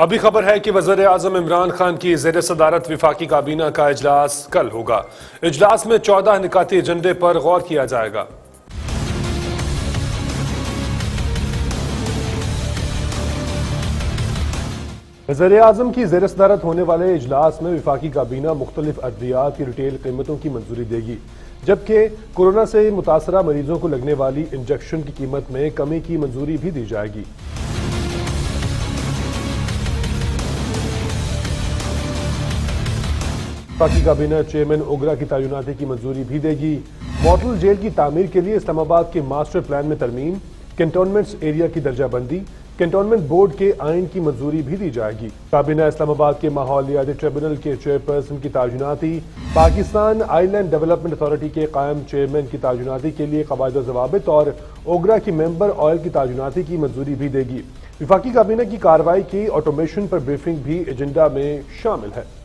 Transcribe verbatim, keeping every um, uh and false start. अभी खबर है कि वज़ीर आज़म इमरान खान की ज़ेर सदारत वफाकी काबीना का इजलास कल होगा। इजलास में चौदह निकाती एजेंडे पर गौर किया जाएगा। वज़ीर आज़म की ज़ेर सदारत होने वाले इजलास में वफाकी काबीना मुख्तलिफ अद्वियात की रिटेल कीमतों की मंजूरी देगी, जबकि कोरोना से मुतासरा मरीजों को लगने वाली इंजेक्शन की कीमत में कमी की मंजूरी भी दी जाएगी। वफाकी काबीना चेयरमैन ओगरा की तैनाती की मंजूरी भी देगी। मॉडल जेल की तामीर के लिए इस्लामाबाद के मास्टर प्लान में तरमीम, कंटोनमेंट्स एरिया की दर्जाबंदी, कंटोनमेंट बोर्ड के आइन की मंजूरी भी दी जाएगी। काबीना इस्लामाबाद के माहौलियाती ट्रिब्यूनल के चेयरपर्सन की तैनाती, पाकिस्तान आईलैंड डेवलपमेंट अथॉरिटी के कायम चेयरमैन की तैनाती के लिए कवायद और जवाबित और ओगरा की मेंबर ऑयल की तैनाती की मंजूरी भी देगी। वफाकी काबीना की कार्रवाई की ऑटोमेशन पर ब्रीफिंग भी एजेंडा में शामिल है।